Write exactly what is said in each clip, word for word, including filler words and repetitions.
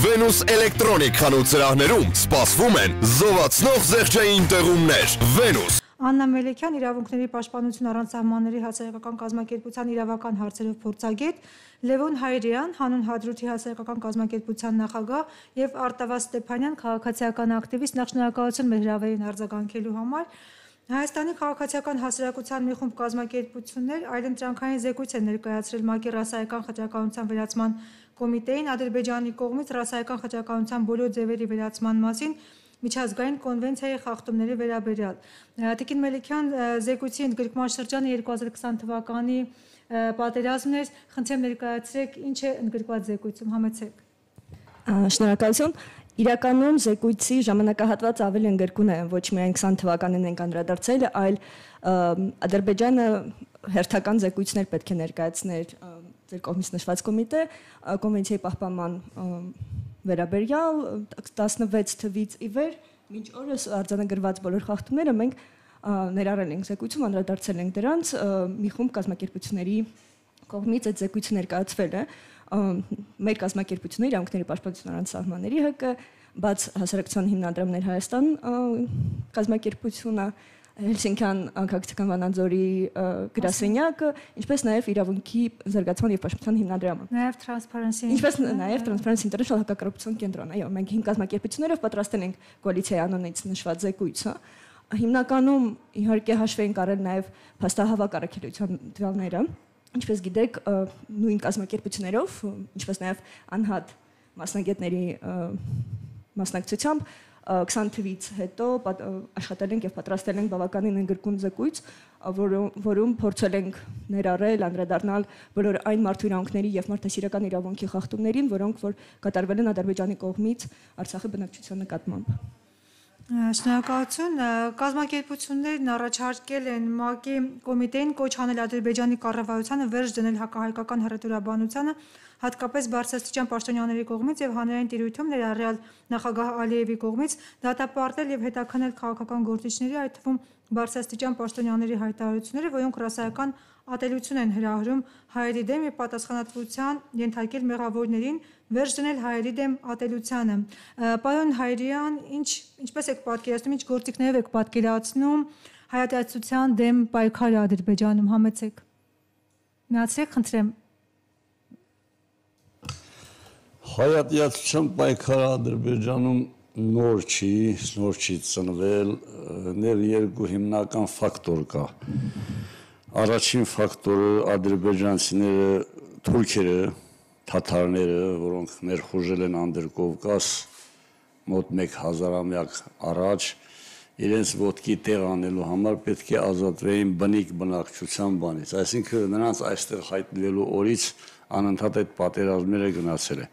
Վենուս էլեկտրոնիկ խանութներում սպասվում են զովացնող ընտրումներ։ Վենուս Աննա Մելեքյան, իրավունքների պաշտպանություն առանց սահմանների հասարակական կազմակերպության իրավական հարցերով փորձագետ, Լևոն Հայրյան, Հանուն Հադրութի հասարակական կազմակերպության նախագահ և Արտավազ Ստեփանյան, քաղաքացիական ակտիվիստ, նախ շնորհակալություն մեր հրավերին արձագանքելու համար։ Հայաստանի քաղաքացիական հասարակության մի խումբ կազմակերպություններ այլընտրանքային զեկույց են ներկայացրել ՄԱԿ-ի ռասայական խտրականության վերացման կոմիտեին Ադրբեջանի կողմից ռասայական խտրականության բոլոր ձևերի վերացման մասին միջազգային կոնվենցիայի խախտումների վերաբերյալ։ Տիկին Մելիքյան, զեկույցի ընդգրկման շրջանը երկու հազար քսան թվականի պատերազմն էր, խնդրեմ ներկայացրեք ինչ է ընդգրկված զեկույցում, համեցեք։ Շնորհակալություն։ Իրականում զեկույցի ժամանակահատվածը ավելի ընդգրկուն է, ոչ միայն քսան թվականին ենք անդրադարձել, այլ Ադրբեջանը հերթական զեկույցներ պետք է ներկայացներ ձեր կողմից նշված կոմիտե կոնվենցիայի պահպանման վերաբերյալ տասնվեց թվականից ի վեր մինչ օրս արձանագրված բոլոր խախտումները մենք ներառել ենք զեկույցում, անդրադարձել ենք դրանց, մի խումբ կազմակերպությունների կողմից այդ զեկույցը ներկայացվել է, մեր կազմակերպությունը իրավունքների պաշտպանություն առանց սահմանների ՀԿ, բաց հասարակության հիմնադրամներ Հայաստան կազմակերպությունը, Հելսինկյան քաղաքացիական վանաձորի գրասենյակը, ինչպես նաև իրավունքի զարգացման և պաշտպանության հիմնադրամը։ Նաև Transparency International հակակարողության կենտրոնը։ Այո, մենք հինգ կազմակերպություններով պատրաստել ենք կոալիցիայի անունից նշված զեկույցը։ Հիմնականում իհարկե հաշվի ենք առել նաև փաստահավաք առաքելության տվյալները, ինչպես գիտեք, նույն կազմակերպություններով, ինչպես նաև անհատ մասնագետների մասնակցությամբ քսան թվականից հետո աշխատել ենք և պատրաստել ենք բավականին ընդգրկուն զեկույց, որում փորձել ենք ներառել, անդրադառնալ բոլոր այն մարդու իրավունքների և մարդասիրական իրավունքի խախտումներին, որոնք որ կատարվել են Ադրբեջանի կողմից Արցախի բնակչության նկատմամբ։ Շնորհակալություն, կազմակերպություններն առաջարկել են ՄԱԿ-ի կոմիտեին կոչ անել Ադրբեջանի կառավարությանը վերջ դնել հակահայկական հռետորաբանությանը, հատկապես բարձրաստիճան պաշտոնյաների կողմից և հանրային տիրույթում ներառյալ նախագահ Ալիևի կողմից դատապարտել և հետաքննել քաղաքական գործիչների, այդ թվում բարձրաստիճան պաշտոնյաների հայտարարությունները, որոնք ռասայական ատելություն են հրահրում հայերի դեմ և պատասխանատվության ենթարկել մեղավորներին, վերջ դնել հայերի դեմ ատելությանը։ Պարոն Հայրյան, ինչպես եք պատկերացնում, ինչ գործիքներով եք պատկերացնում հայատյացության դեմ պայքարը Ադրբեջանում, համեցեք։ Միացրեք, խնդրեմ։ Հայատյացության պայքարը Ադրբեջանում նոր չի, նոր չի ծնվել, ներ երկու հիմնական ֆակտոր կա։ Առաջին ֆակտորը ադրբեջանցիները, թուրքերը, թաթարները, որոնք ներխուժել են Անդրկովկաս մոտ մեկ հազարամյակ առաջ, իրենց ոտքի տեղ անելու համար պետք է ազատվեին բնիկ բնակչության բանից, այսինքն նրանց այստեղ հայտնվելու օրից անընդհատ այդ պատերազմները գնացել է։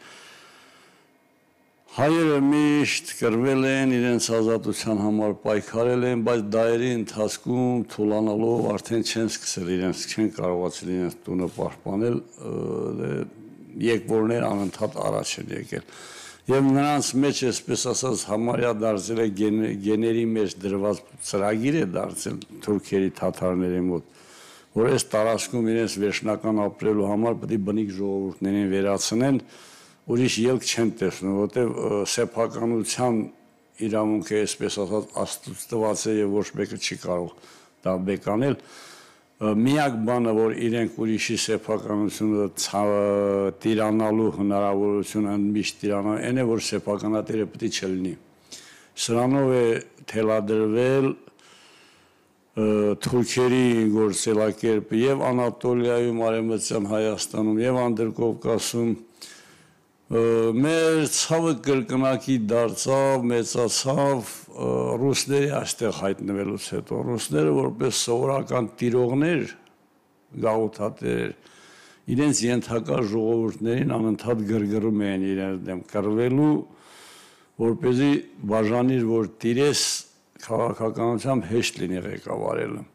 Հայերը միշտ կռվել են, իրենց ազատության համար պայքարել են, բայց դարերի ընթացքում թուլանալով արդեն չեն սկսել, իրենց չեն կարողացել իրենց տունը պաշտպանել, եկվորներ անընդհատ առաջ են եկել։ Եվ նրանց մեջ այսպես ասած համարյա դարձել է գեների մեջ դրված ծրագիր է դարձել թուրքերի թաթարների մոտ, որ այս տարածքում իրենց վերջնական ապրելու համար պետք է բնիկ ժողովուրդներին վերացնեն, ուրիշ ելք չեն տեսնում, որտեղ սեփականության իրավունքը այսպես ասած աստուծված է եւ ոչ մեկը չի կարող դա բեկանել։ Միակ բանը, որ իրենք ուրիշի սեփականությունը տիրանալու հնարավորությունը միշտ տիրանալու, այն է, որ սեփականատերը պետք չլինի։ Սրանով է թելադրվել թուրքերի գործելակերպը և Անատոլիայում, Արևմտյան Հայաստանում և Անդրկովկասում։ Մեր ցավը կրկնակի դարձավ, մեծացավ ռուսների այստեղ հայտնվելուց հետո։ Ռուսները որպես սովորական տիրողներ, գաղութատերեր, իրենց ենթակա ժողովուրդներին անընդհատ գրգռում էին իրենց դեմ կռվելու, որպեսզի բաժանիր, որ տիրես քաղաքականությամբ հեշտ լինի ղեկավարելը։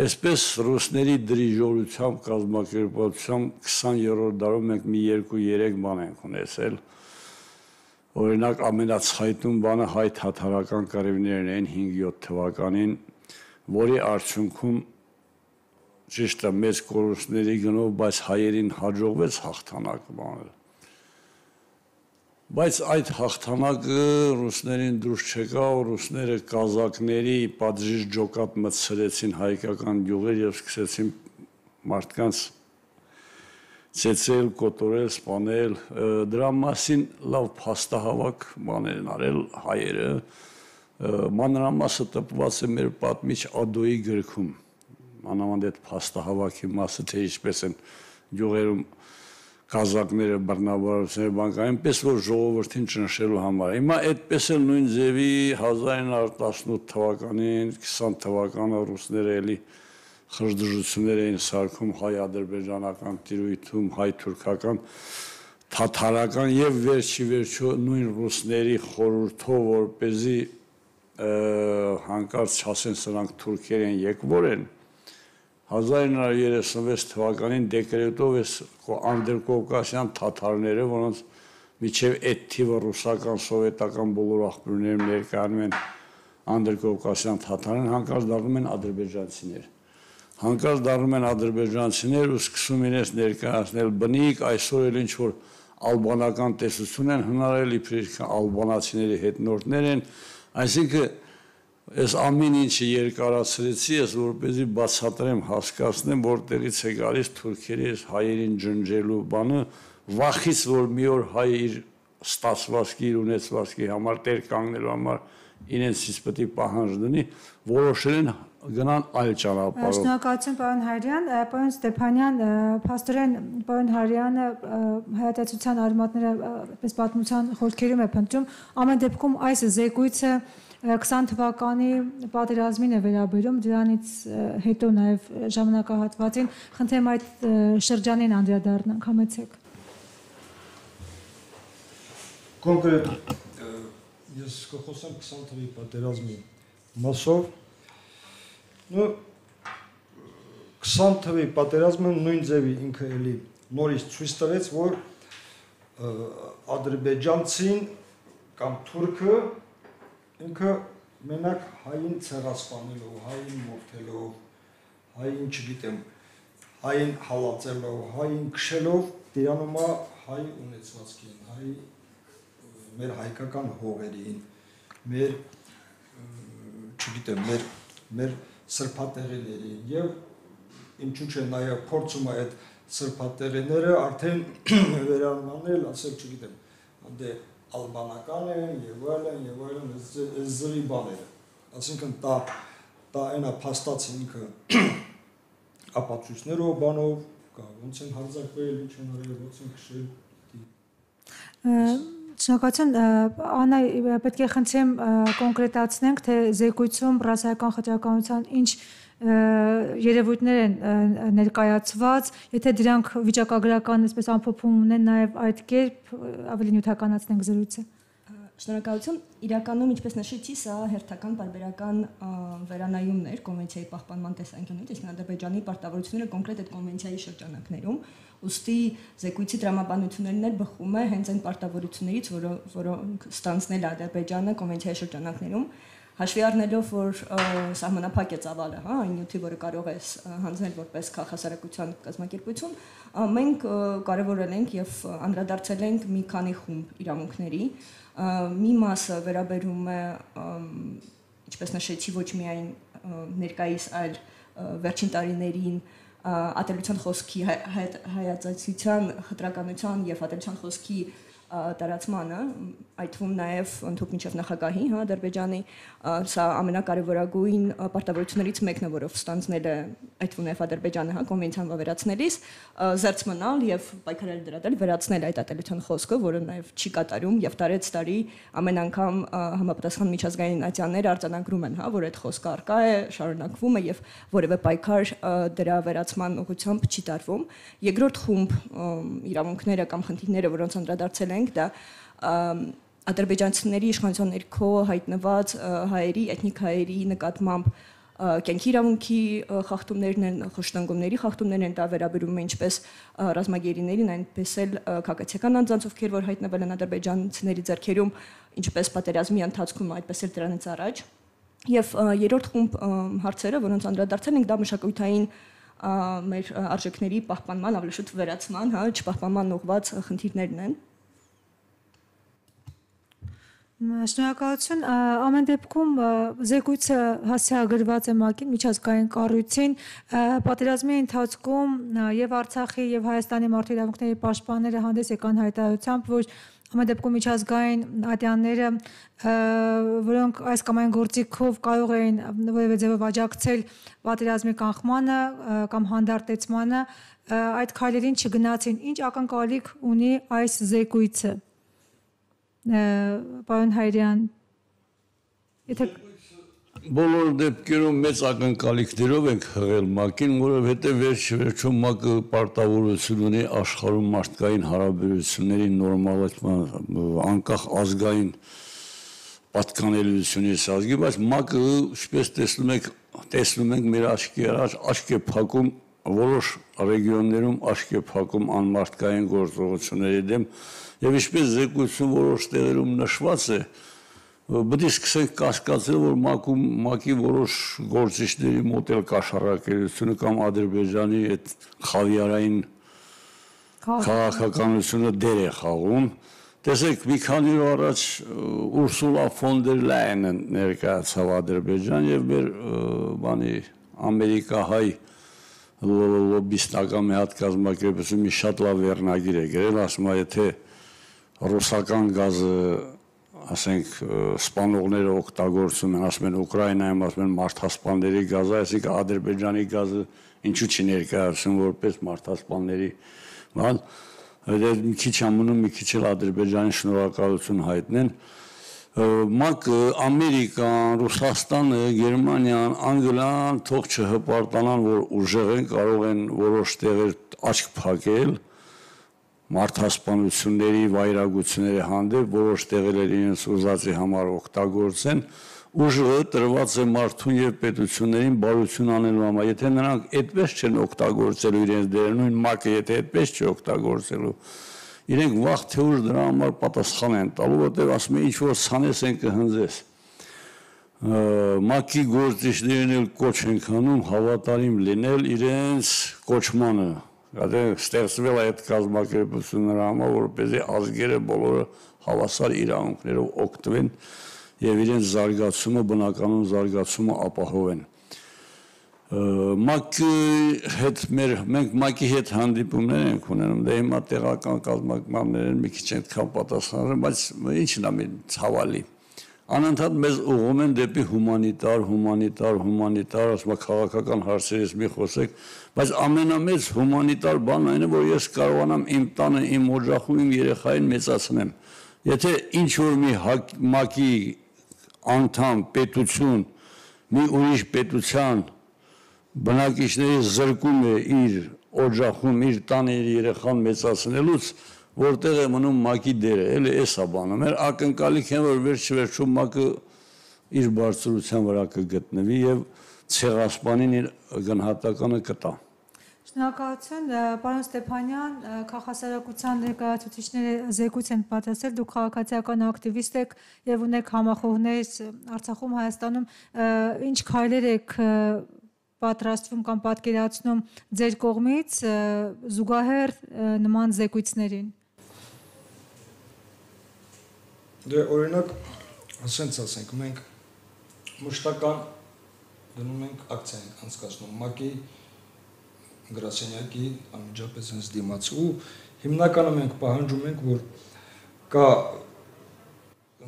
Այսպես ռուսների դրիժորությամբ կազմակերպությամբ քսաներորդ դարում մենք մի երկու-երեք բան ենք ունեցել, օրինակ ամենացայտուն բանը հայ-թաթարական կռիվներն էին հինգ յոթ թվականին, որի արդյունքում ճիշտ է մեծ կորուստների գնով, բայց հայերին հաջողվեց հաղթանակ բանել։ Բայց այդ հաղթանակը ռուսներին դուրս չեկավ, ռուսները կազակների պատժիչ ջոկատ մտցրեցին հայկական գյուղեր և սկսեցին մարդկանց ծեծել, կոտորել, սպանել, դրա մասին լավ փաստահավաք բաներ են արել հայերը, մանրամասը տպված է մեր պատմիչ Ադոյի գրքում, անավանդ այդ փաստահավաքի մասը, թե ինչպես են գյուղերում կազակները, բռնաբարությունները, բանկային, այնպես որ ժողովրդին ճնշելու համար։ Հիմա այդպես էլ նույն ձևի հազար εννιακόσια տասնութ թվականին, քսան թվականը ռուսները էլի խժդժություններ էին սարքում հայ-ադրբեջանական տիրույթում, հայ-թուրքական, թաթարական եւ վերջի վերջո նույն ռուսների խորհրդով, որպեսզի հանկարծ չասեն սրանք թուրքեր են, եկվոր են, հազար εννιακόσια երեսունվեց թվականին դեկրետով էս անդերկովկասյան թաթարները, որոնց միջև այդ թիվը ռուսական, սովետական բոլոր աղբյուրներում ներկայանում են անդերկովկասյան թաթարներն, հանկարծ դառնում են ադրբեջանցիներ։ Հանկարծ դառնում են ադրբեջանցիներ ու սկսում են էս ներկայացնել բնիկ, այսօր էլ ինչ-որ ալբանական տեսություն են հնարել, իբրև ալբանացիների հետնորդներ են, այսինքն Ես ամեն ինչը երկարացրեցի, ես որպեսզի բացատրեմ, հասկացնեմ, որտեղից է գալիս թուրքերի այս հայերին ջնջելու բանը, վախից, որ մի օր հայը իր ստացվածքի, իր ունեցվածքի համար, տեր կանգնելու համար իրենցից պիտի պահանջ դնի, որոշել են գնան այլ ճանապարհով։ Շնորհակալություն, պարոն Հարյան, պարոն Ստեփանյան, փաստորեն պարոն Հարյանը հայատյացության արմատները պես պատմության խորքերում է փնտրում, ամեն դեպքում այս զեկույցը քսան թվականի պատերազմին է վերաբերում, դրանից հետո նաև ժամանակահատվածին, խնդրեմ այդ շրջանին անդրադառնանք, համեցեք։ Կոնկրետ, ես կխոսեմ քսան թվականի պատերազմի մասով, քսան թվականի պատերազմը նույն ձևի ինքը էլի նորից ցույց տվեց, որ ադրբեջանցին կամ թուրքը Ինքը մենակ հային ցեղասպանելով, հային մորթելով, հային չգիտեմ, հային հալածելով, հային քշելով, դրանում է հայ ունեցվածքին, հայ մեր հայկական հողերին, մեր չգիտեմ, մեր մեր սրբատեղիներին եւ ինչու՞ չէ նաեւ փորձում է այդ սրբատեղիները արդեն վերանանել, ասել չգիտեմ, այնտեղ Albanական են, և այլ են, և այլ են, այս զրի բաները, ասինքն դա այն ապաստաց ինքը ապացույցներով, բանով, ոնց են հարձակվել, ինչ են արել, ոնց են քշել։ Շնորհակալություն, Աննա, պետք է խնդրեմ կոնկրետացնենք, թե զեկույցում ռասայական խտրականության ինչ երևույթներ են ներկայացված, եթե դրանք վիճակագրական այսպես ամփոփում ունեն նաև այդ կերպ ավելի նյութականացնենք զրույցը։ Շնորհակալություն, իրականում ինչպես նշեցի, սա հերթական պարբերական վերանայումն էր կոնվենցիայի պահպանման տեսանկյունից, իսկ Ադրբեջանի պարտավորությունները կոնկրետ այդ կոնվենցիայի շրջանակներում, ուստի զեկույցի տրամաբանություններն էլ բխում է հենց այն պարտավորություններից, որոնք ստանձնել է Ադրբեջանը կոնվենցիայի շրջանակներում, Հաշվի առնելով, որ սահմանափակ է ծավալը, այն նյութի, որը կարող է հանձնել որպես քաղաքասարակության կազմակերպություն, մենք կարևորել ենք և անդրադարձել ենք մի քանի խումբ իրավունքների։ Մի մասը վերաբերում է, ինչպես նշեցի, ոչ միայն ներկայիս, այլ վերջին տարիներին ատելության խոսքի հայատյացության խտրականության և ատելության խոսքի տարածմանը, այդ թվում նաև ընդհուպ մինչև նախագահի Ադրբեջանի, սա ամենակարևորագույն պարտավորություններից մեկն է, որով ստանձնել է այդ թվում նաև Ադրբեջանը կոնվենցիան վերացնելիս, զերծ մնալ և պայքարել դրա դեմ, վերացնել այդ ատելության խոսքը, որը նաև չի կատարում և տարեց տարի ամեն անգամ համապատասխան միջազգային ատյաներ արձանագրում են, որ այդ խոսքը առկա է, շարունակվում է և որևէ պայքար դրա վերացման ուղղությամբ չի տարվում։ Երկրորդ խումբ իրավունքները կամ խնդիրները, որոնց անդրադարձել ենք, դա ադրբեջանցիների իշխանության ներքո հայտնված հայերի, էթնիկ հայերի նկատմամբ կյանքի իրավունքի խախտումներն են, խոշտանգումների խախտումներն են, դա վերաբերում է ինչպես ռազմագերիներին, այնպես էլ քաղաքացիական անձանց, ովքեր որ հայտնվել են ադրբեջանցիների ձեռքերում, ինչպես պատերազմի ընթացքում, այդպես էլ դրանից առաջ։ Եվ երրորդ խումբ հարցերը, որոնց անդրադարձել ենք, դա մշակութային մեր արժեքների պահպանման, ավելի շուտ վերացման, չպահպանման ուղղված խնդիրներն են։ Շնորհակալություն, ամեն դեպքում զեկույցը հասցեագրված է ՄԱԿ-ին, միջազգային կառույցին, պատերազմի ընթացքում եւ Արցախի եւ Հայաստանի մարդու իրավունքների պաշտպանները հանդես եկան հայտարարությամբ, որ ամեն դեպքում միջազգային ատյանները, որոնք այս կամ այն գործիքով կարող էին որևէ ձևով աջակցել պատերազմի կանխմանը կամ հանդարտեցմանը, այդ քայլերին չգնացին, ինչ ակնկալիք ունի այս զեկույցը։ Պարոն Հայրյան, բոլոր դեպքերում մեծ ակնկալիքներով ենք հղել ՄԱԿ-ին, որովհետև վերջում ՄԱԿ-ը պարտավորություն ունի աշխարհում մարդկային հարաբերությունների նորմալացման անկախ ազգային պատկանելիությունից ազգի, բայց ՄԱԿ-ը, ինչպես տեսնում եք, տեսնում ենք մեր աչքի առաջ աչք է փակում որոշ ռեգիոններում աչք է փակում անմարդկային գործողությունների դեմ եւ ինչպես զեկույցում որոշ տեղերում նշված է պետք է սկսենք կասկածել որ ՄԱԿ-ում ՄԱԿ-ի որոշ գործիչների մոտ էլ կաշառակերությունը կամ Ադրբեջանի այդ խավիարային քաղաքականությունը դեր է խաղում տեսեք մի քանի օր առաջ Ուրսուլա ֆոն դեր Լայենը ներկայացավ Ադրբեջան եւ մեր բանի ամերիկահայ Լոբիստական մի հատ կազմակերպություն մի շատ լավ վերնագիր է գրել, ասում է, եթե ռուսական գազը, ասենք, սպանողները օգտագործում են, ասում են Ուկրաինայում, ասում են մարդասպանների գազը, այսինքն Ադրբեջանի գազը ինչու չի ներկայացում որպես մարդասպանների բան, այդ մի քիչ ամնում, մի քիչ էլ Ադրբեջանի շնորհակալություն հայտնեն ՄԱԿ-ը, Ամերիկան, Ռուսաստանը, Գերմանիան, Անգլիան թող չհպարտանան, որ ուժեղ են, կարող են որոշ տեղեր աչք փակել մարդասպանությունների, վայրագությունների հանդեպ, որոշ տեղեր իրենց ուզածի համար օգտագործեն, ուժը տրված է մարդուն եւ պետություններին բարություն անելու համար։ Եթե նրանք այդպես չեն օգտագործելու իրենց դերը, նույն ՄԱԿ-ը եթե այդպես չի օգտագործելու իրենք վաղ թե ուշ դրա համար պատասխան են տալու, որտեղ ասում են ինչ-որ ցանես են կհնձես։ ՄԱԿ-ի գործիչներին էլ կոչ ենք անում հավատարիմ լինել իրենց կոչմանը, այդեղ ստեղծվել է այդ կազմակերպությունը նրա համար, որպեսզի ազգերը բոլորը հավասար իրավունքներով օգտվեն եւ իրենց զարգացումը, բնականոն զարգացումը ապահովեն։ ՄԱԿ-ի հետ մեր մենք ՄԱԿ-ի հետ հանդիպումներ ենք ունենում, դե հիմա տեղական կազմակերպումները մի քիչ այդքան պատասխանատու, բայց ինչն է մեր ցավալի։ Անընդհատ մեզ ուղղում են դեպի հումանիտար, հումանիտար, հումանիտար, ասում են քաղաքական հարցերից մի խոսեք, բայց ամենամեծ հումանիտար բանն այն է, որ ես կարողանամ իմ տանը, իմ օջախում, իմ երեխային մեծացնեմ։ Եթե ինչ որ մի ՄԱԿ-ի անդամ պետություն, մի ուրիշ պետության բնակիչների զրկում է իր օջախում, իր տաների երեխան մեծացնելուց, որտեղ է մնում ՄԱԿ-ի դերը, էլի էս է բանը։ Մեր ակնկալիք են, որ վերջ-վերջում ՄԱԿ-ը իր բարձրության վրա կգտնվի եւ ցեղասպանին իր գնահատականը կտա։ Շնորհակալություն, պարոն Ստեփանյան, քաղաքասարակության ներկայացուցիչները զեկույց են պատրաստել, դուք քաղաքացիական ակտիվիստ եք եւ ունեք համախոհներ Արցախում, Հայաստանում, ինչ քայլեր եք պատրաստվում կամ պատկերացնում ձեր կողմից զուգահեռ նման զեկույցներին։ Դե օրինակ, ասենց ասենք, մենք մշտական դնում ենք ակցիա ենք անցկացնում ՄԱԿ-ի գրասենյակի անմիջապես հենց դիմաց ու հիմնականում մենք պահանջում ենք, որ կա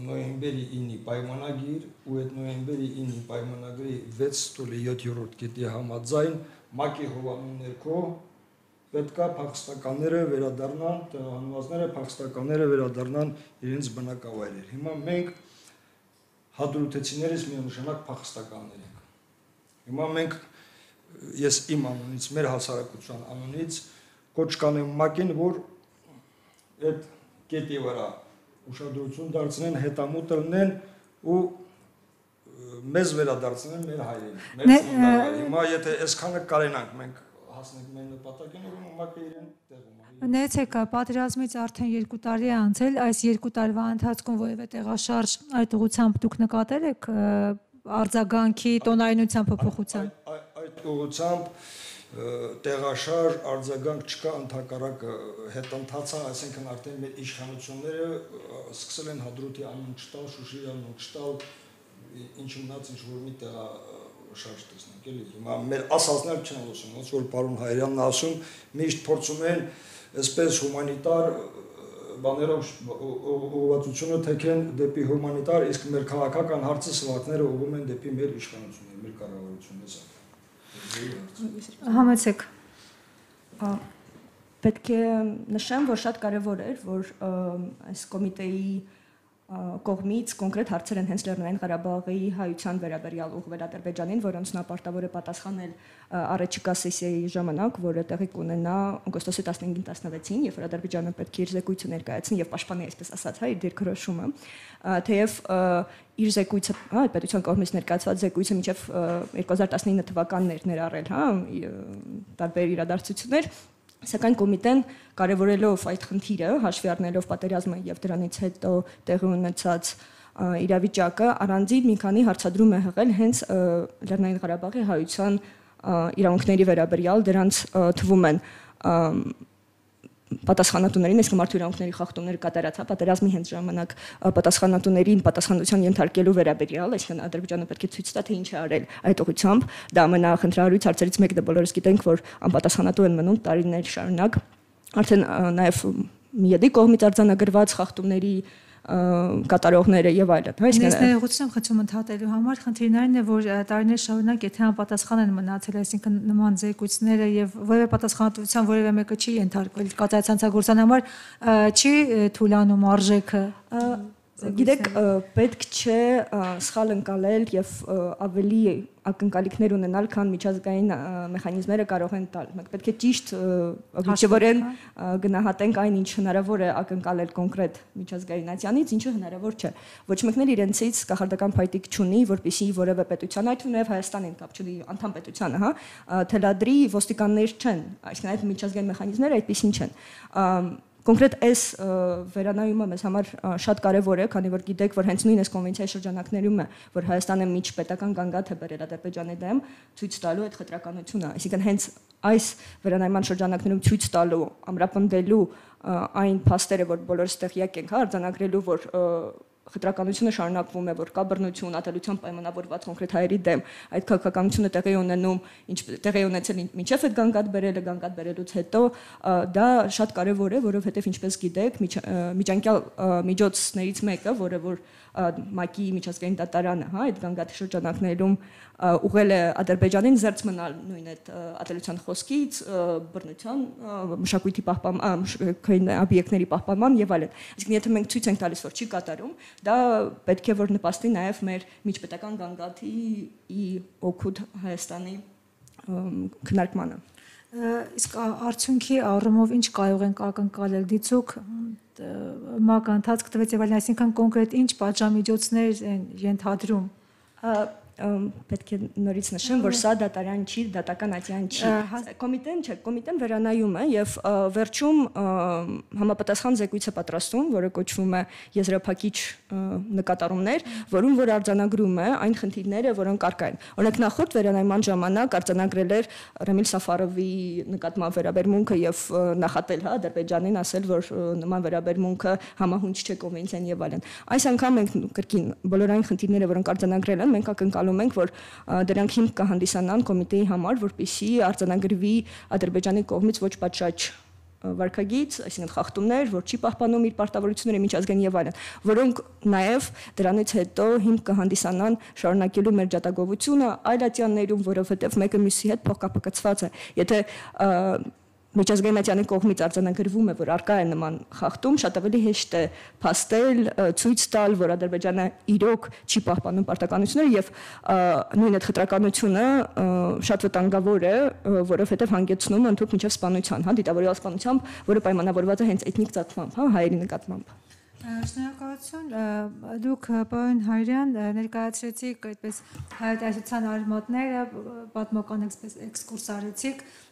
նոյեմբերի ինը պայմանագիր ու այդ նոյեմբերի ինը պայմանագրի վեց տուլի յոթ յոթ կետի համաձայն ՄԱԿ-ի հովանու ներքո պետքա փախստականները վերադառնան, անվազները փախստականները վերադառնան իրենց բնակավայրեր։ Հիմա մենք հադրութեցիներից միանշանակ փախստականներ ենք։ Հիմա մենք ես իմ անունից, մեր հասարակության անունից կոչ կանեմ ՄԱԿ-ին, որ այդ կետի վրա ուշադրություն դարձնեն, հետամուտ լինեն ու մեզ վերադարձնեն մեր հայրենիքին։ Եթե այսքանը կարենանք մենք հասնենք մեր նպատակին, ՄԱԿ-ը իրեն տեղում է։ Նայեցեք, պատերազմից արդեն երկու տարի է անցել, այս երկու տարվա ընթացքում որևէ տեղաշարժ այդ ուղղությամբ դուք նկատել եք արձագանքի տոնայնության փոփոխության։ Այդ ուղղությամբ տեղաշարժ, արձագանք չկա ընդհակառակը հետընթացան, այսինքն արդեն մեր իշխանությունները սկսել են հադրուտի անուն չտալ, Շուշիի անուն չտալ, ինչ մնաց ինչ որ մի տեղաշարժ տեսնենք, էլի հիմա մեր ասածներ չեն լսում, ոնց որ պարոն Հայրյանն ասում, միշտ փորձում են այսպես հումանիտար բաներով ուղղվածությունը թեքեն դեպի հումանիտար, իսկ մեր քաղաքական հարցի սլակները ուղղում են դեպի մեր իշխանությունները, մեր կառավարությունն է։ Համեցեք, պետք է նշեմ, որ շատ կարևոր էր, որ այս կոմիտեի կողմից կոնկրետ հարցեր են հենց Լեռնային Ղարաբաղի հայության վերաբերյալ ուղղվել Ադրբեջանին, որոնց նա պարտավոր է պատասխանել առաջիկա սեսիայի ժամանակ, որը տեղի կունենա օգոստոսի տասնհինգին տասնվեցին, երբ Ադրբեջանը պետք է իր զեկույցը ներկայացնի եւ պաշտպանի, այսպես ասած, իր դիրքորոշումը, թեև իր զեկույցը, այդ պետության կողմից ներկայացված զեկույցը մինչեւ երկու հազար տասնինը թվականն էր ներառել, հա, տարբեր իրադարձություններ, սակայն կոմիտեն կարևորելով այդ խնդիրը, հաշվի առնելով պատերազմը և դրանից հետո տեղի ունեցած իրավիճակը, առանձին մի քանի հարցադրում է հղել հենց Լեռնային Ղարաբաղի հայության իրավունքների վերաբերյալ, դրանց թվում են պատասխանատուներին, իսկ մարդու իրավունքների խախտումները կատարած պատերազմի հենց ժամանակ պատասխանատուներին պատասխանատվության ենթարկելու վերաբերյալ, այսինքն Ադրբեջանը պետք է ցույց տա, թե ինչ է արել այդ ուղղությամբ, դա ամենախնդրահարույց հարցերից մեկն է, բոլորս գիտենք, որ անպատասխանատու են մնում տարիներ շարունակ, արդեն նաև ՄԵԴ-ի կողմից արձանագրված խախտումների կատարողները եւ այլն։ Ես ներողություն խնդրում ընդհատելու համար, խնդիրն այն է, որ տարիներ շարունակ եթե անպատասխան են մնացել, այսինքն նման զեկույցները եւ որևէ պատասխանատվության որևէ մեկը չի ենթարկվել, կատարած ցանցագործության համար չի թուլանում արժեքը։ Գիտեք, պետք չէ սխալ ընկալել եւ ավելի ակնկալիքներ ունենալ, քան միջազգային մեխանիզմները կարող են տալ։ Մենք պետք է ճիշտ վիճավորեն գնահատենք այն, ինչ հնարավոր է ակնկալել կոնկրետ միջազգայինացյանից, ինչը հնարավոր չէ։ Ոչ մեկն էլ իրենցից կախարդական փայտիկ չունի, որպեսզի որևէ պետության, այդ թվում Հայաստանին կապ չունի, անդամ պետությանը, հա, թելադրի ոստիկաններ չեն, այսինքն այդ միջազգային մեխանիզմները այդպեսին չեն։ Կոնկրետ այս վերանայումը մեզ համար շատ կարևոր է, քանի որ գիտեք, որ հենց նույն այս կոնվենցիայի շրջանակներում է, որ Հայաստանը միջպետական գանգատ է բերել Ադրբեջանի դեմ ցույց տալու այդ խտրականությունը, այսինքն հենց այս վերանայման շրջանակներում ցույց տալու, ամրապնդելու այն փաստերը, որ բոլորս տեղյակ ենք, հա, արձանագրելու, որ խտրականությունը շարունակվում է, որ կա բռնություն, ատելության պայմանավորված կոնկրետ հայերի դեմ, այդ քաղաքականությունը տեղի ունենում, տեղի ունեցել մինչև այդ գանգատ բերելը, գանգատ բերելուց հետո, դա շատ կարևոր է, որովհետև ինչպես գիտեք, միջանկյալ միջոցներից մեկը, որը որ ՄԱԿ-ի միջազգային դատարանը, հա, այդ գանգատ շրջանակներում ուղղել է Ադրբեջանին զերծ մնալ նույն այդ ատելության խոսքից, բռնության, մշակույթի պահպանման, մշակույթի օբյեկտների պահպանման եւ այլն։ Այսինքն եթե մենք ցույց ենք տալիս, որ չի կատարում, դա պետք է որ նպաստի նաեւ մեր միջպետական գանգատի ի օգուտ Հայաստանի քննարկմանը։ Իսկ արդյունքի առումով ինչ կարող ենք ակնկալել, դիցուք ՄԱԿ ընթացք տվեց եւ այլն, այսինքն կոնկրետ ինչ պատժամիջոցներ են ենթադրում։ Պետք է նորից նշեմ, որ սա դատարան չի, դատական ատյան չի։ Կոմիտեն չէ, կոմիտեն վերանայում է եւ վերջում համապատասխան զեկույց է պատրաստում, որը կոչվում է եզրափակիչ նկատառումներ, որում որ արձանագրում է այն խնդիրները, որոնք առկա են։ Օրինակ նախորդ վերանայման ժամանակ արձանագրել էր Ռամիլ Սաֆարովի նկատմամբ վերաբերմունքը եւ նախատել, հա, Ադրբեջանին ասել, որ նման վերաբերմունքը համահունչ չէ կոնվենցիան եւ այլն։ Այս անգամ մենք կրկին բոլոր այն խնդիրները, որոնք արձանագրել են, մենք ակնկալում ենք, որ դրանք հիմք կհանդիսանան կոմիտեի համար, որպեսզի արձանագրվի Ադրբեջանի կողմից ոչ պատշաճ վարկագիծ, այսինքն խախտումներ, որ չի պահպանում իր պարտավորությունները միջազգային եւ այլն, որոնք նաեւ դրանից հետո հիմք կհանդիսանան շարունակելու մեր ջատագովությունը այլ ատյաններում, որովհետեւ մեկը մյուսի հետ փոխկապակցված է։ Եթե միջազգային ատյանի կողմից արձանագրվում է, որ առկա է նման խախտում, շատ ավելի հեշտ է փաստել, ցույց տալ, որ Ադրբեջանը իրոք չի պահպանում պարտականությունները եւ նույն այդ խտրականությունը շատ վտանգավոր է, որովհետեւ հանգեցնում է ընդհանուր միջև սպանության, հա, դիտավորյալ սպանությամբ, որը պայմանավորված է հենց էթնիկ ծագմամբ, հա, հայերի նկատմամբ։ Շնորհակալություն, դուք պարոն Հայրյան ներկայացրեցիք այդպես հայտարարության արմատները, պատմական էքսկուրս արեցիք։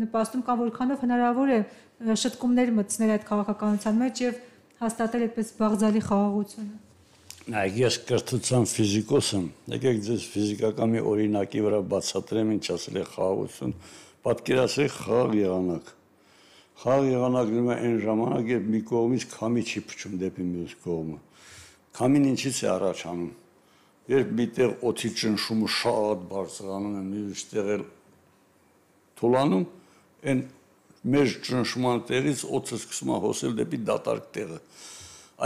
նպաստում կամ որքանով հնարավոր է շտկումներ մտցնել այդ քաղաքականության մեջ եւ հաստատել այդպես բաղձալի խաղաղությունը։ Ես կրթության ֆիզիկոս եմ, եկեք ձեզ ֆիզիկականի օրինակի վրա բացատրեմ ինչ ասել է խաղաղություն, պատկերացրեք խաղաղ եղանակ, խաղաղ եղանակ դնում է այն ժամանակ, երբ մի կողմից քամի չի փչում դեպի մյուս կողմը, քամին ինչից է առաջանում, երբ մի տեղ օդի ճնշումը շատ բարձրանում է, մյուս տեղ էլ թուլանում, այն մեր ճնշման տեղից օդը սկսում է հոսել դեպի դատարկ տեղը,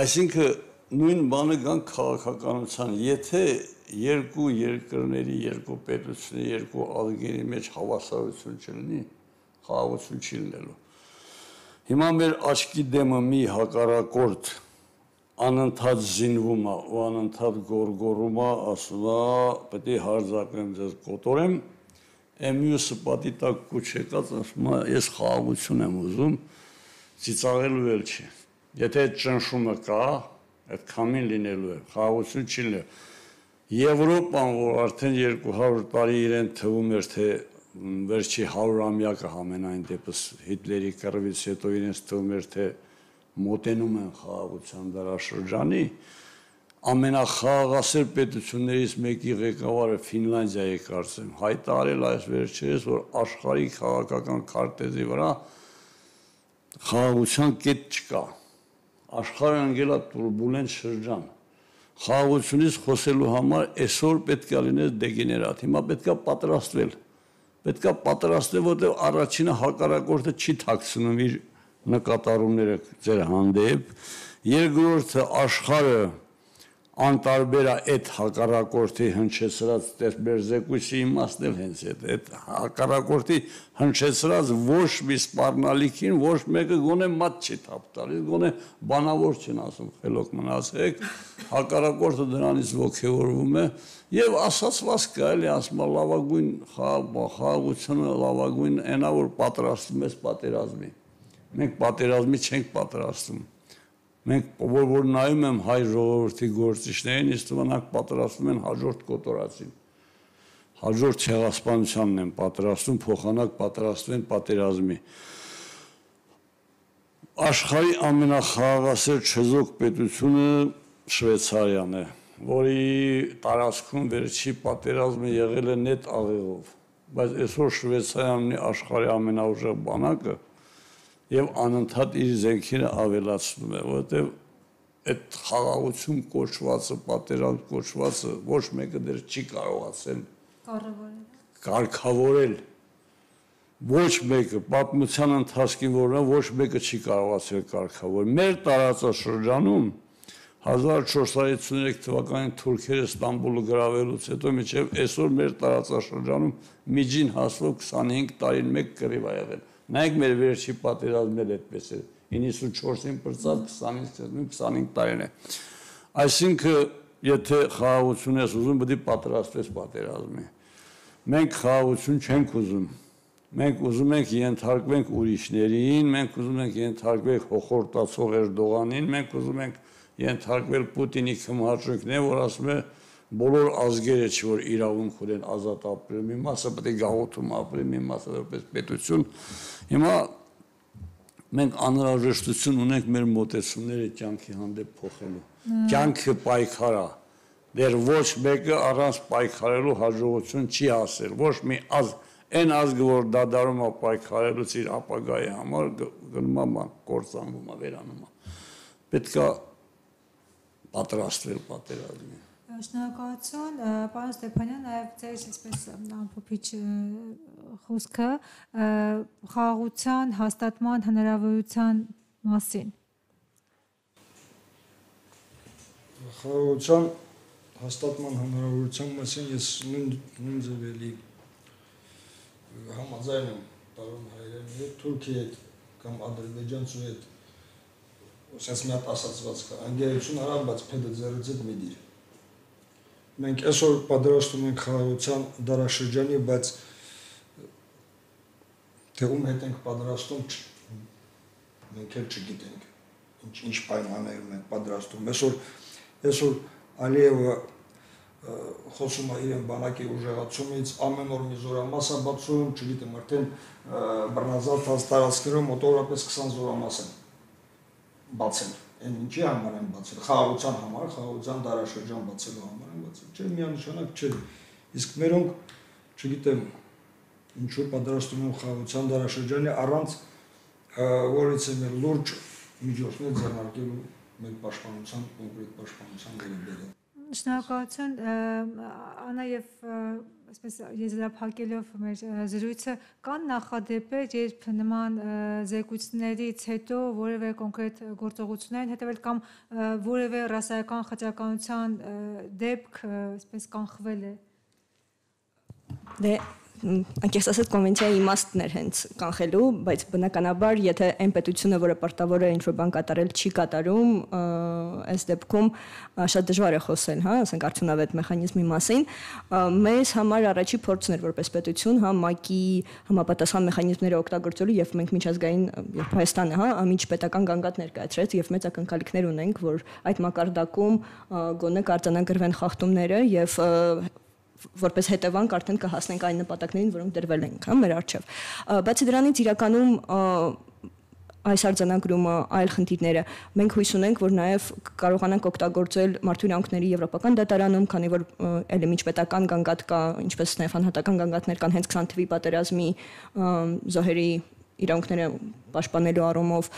այսինքն նույն բանը կան քաղաքականության, եթե երկու երկրների, երկու պետությունների, երկու ազգերի մեջ հավասարություն չլինի, խաղաղություն չի լինելու։ Հիմա մեր աչքի դեմը մի հակառակորդ անընդհատ զինվում է ու անընդհատ գորգորում է, ասում է պետք է հարձակվեմ ձեզ կոտորեմ, այն մյուսը պատի տակ կուչ եկած ասում է ես խաղաղություն եմ ուզում, ծիծաղելու էլ չի։ Եթե այդ ճնշումը կա, այդ քամին լինելու է, խաղաղություն չի լինելու։ Եվրոպան, որ արդեն երկու հարյուր տարի իրեն թվում էր, թե վերջի հարյուրամյակը համենայն դեպս Հիտլերի կռվից հետո իրենց թվում էր, թե մոտենում են խաղաղության դարաշրջանի, ամենախաղաղասեր պետություններից մեկի ղեկավարը Ֆինլանդիա է կարծեմ, հայտարարել այս վերջերս, որ աշխարհի քաղաքական քարտեզի վրա խաղաղության կետ չկա։ Աշխարհը ընկել է տուրբուլենտ շրջան։ Խաղաղությունից խոսելու համար այսօր պետք է լինել դեգեներատ։ Հիմա պետք է պատրաստվել։ Պետք է պատրաստել, որտեղ առաջինը հակառակորդը չի թաքցնում իր նկատառումները ձեր հանդեպ։ Երկրորդը աշխարհը անտարբեր է այդ հակառակորդի հնչեցրած տեսբերզեկույցի իմաստն էլ հենց այդ այդ հակառակորդի հնչեցրած ոչ մի սպառնալիքին ոչ մեկը գոնե մատ չի թափ տալիս, գոնե բանավոր չեն ասում, խելոք մնացեք, հակառակորդը դրանից ոգևորվում է եւ ասացված կարելի ասում լավագույն խաղաղությունը լավագույն այնա որ պատրաստում ես պատերազմի։ Մենք պատերազմի չենք պատրաստում։ Մենք որ որ նայում եմ հայ ժողովրդի գործիչներին, իսկ նրանք պատրաստվում են հաջորդ կոտորածին։ Հաջորդ ցեղասպանությանն են պատրաստվում, փոխանակ պատրաստվում են պատերազմի։ Աշխարհի ամենախաղաղասեր չեզոք պետությունը Շվեյցարիան է, որի տարածքում վերջի պատերազմը եղել է նետ աղեղով, բայց այսօր Շվեյցարիան ունի աշխարհի ամենաուժեղ բանակը։ Եվ անընդհատ իր զենքերը ավելացնում է, որտեղ այդ խաղաղություն կոչվածը, պատերազմ կոչվածը ոչ մեկը դեռ չի կարողացել կարգավորել։ Ոչ մեկը պատմության ընթացքի որը ոչ մեկը չի կարողացել կարգավորել։ Մեր տարածաշրջանում հազար չորսյուն հինգ թվականին թուրքերը Ստամբուլը գրավելուց հետո մինչև այսօր մեր տարածաշրջանում միջին հասնող քսանհինգ տարին մեկ կռիվ է եղել։ Նայեք մեր վերջի պատերազմն էլ այդպես է, իննսունչորսին պրծած քսանհինգ տարին է։ Այսինքն, եթե խաղաղություն ես ուզում, պետք է պատրաստվես պատերազմի։ Մենք խաղաղություն չենք ուզում։ Մենք ուզում ենք ենթարկվենք ուրիշներին, մենք ուզում ենք ենթարկվել հոխորտացող Էրդողանին, մենք ուզում ենք ենթարկվել Պուտինի քմհարճունքներին, որ ասում է բոլոր ազգերը չէ որ իրավունք ունեն ազատ ապրել, մի մասը պետք է գաղութում ապրի, մի մասը որպես պետություն։ Հիմա մենք անհրաժեշտություն ունենք մեր մոտեցումները կյանքի հանդեպ փոխելու։ Կյանքը պայքար է, դեռ ոչ մեկը առանց պայքարելու հաջողություն չի հասել, ոչ մի ազգ, այն ազգը որ դադարում է պայքարելուց իր ապագայի համար գնում է կործանվում է, վերանում է։ Պետք է պատրաստվել պատերազմին։ Շնորհակալություն, պարոն Ստեփանյան, նաև ձեր այսպես ամփոփիչ խոսքը խաղաղության հաստատման հնարավորության մասին։ Խաղաղության հաստատման հնարավորության մասին ես նույն ձև էլի համաձայն եմ պարոն Հայրանի հետ, Թուրքիայի հետ կամ Ադրբեջանցու հետ, ասես մի հատ ասացված կա, անգերություն արան, բայց փեդը ձեռքից դուր մի դիր։ Մենք այսօր պատրաստում ենք խաղաղության դարաշրջանի, բայց Թե ում հետ ենք պատրաստում, մենք էլ չգիտենք, ինչ ինչ պայմաններում ենք պատրաստում։ Այսօր այսօր Ալիևը խոսում է իրեն բանակի ուժեղացումից, ամեն օր մի զորամասը բացում, չգիտեմ, արդեն բռնազարդ տարածքներում մոտավորապես քսան զորամաս են բացել։ Այն ինչի համար են բացել, խաղաղության համար, խաղաղության դարաշրջան բացելու համար են բացել, չէ, միանշանակ չէ։ Իսկ մերոնք, չգիտեմ, ինչու պատրաստում են խաղաղության դարաշրջանի առանց որից է մեր լուրջ միջոցներ ձեռնարկելու մեր պաշտպանության, կոնկրետ պաշտպանության գերբերել։ Շնորհակալություն, Աննա, եւ այսպես եզրափակելով մեր զրույցը, կան նախադեպեր, երբ նման զեկույցներից հետո որևէ կոնկրետ գործողություններին հետևել կամ որևէ ռասայական խճականության դեպք այսպես կանխվել է։ Դե Անկեղծասետ կոնվենցիայի իմաստն էր հենց կանխելու, բայց բնականաբար, եթե այն պետությունը, որը պարտավոր է ինչ-որ բան կատարել, չի կատարում, այս դեպքում շատ դժվար է խոսել, հա, ասենք արդյունավետ մեխանիզմի մասին։ Մեզ համար առաջի փորձն էր որպես պետություն, հա, ՄԱԿ-ի համապատասխան մեխանիզմները օգտագործելու, եւ մենք միջազգային, երբ Հայաստանը, հա, միջպետական գանգատ ներկայացրեց եւ մեծ ակնկալիքներ ունենք, որ այդ մակարդակում գոնե կարձանագրվեն խախտումները եւ որպես հետևանք արդեն կհասնենք այն նպատակներին, որոնք դրվել են, հա, մեր առջև։ Բացի դրանից իրականում այս արձանագրումը, այլ խնդիրները, մենք հույս ունենք, որ նաև կարողանանք օգտագործել Մարդու իրավունքների Եվրոպական դատարանում, քանի որ էլի միջպետական գանգատ կա, ինչպես նաև անհատական գանգատներ կան հենց քսան թվականի պատերազմի զոհերի իրավունքները պաշտպանելու առումով։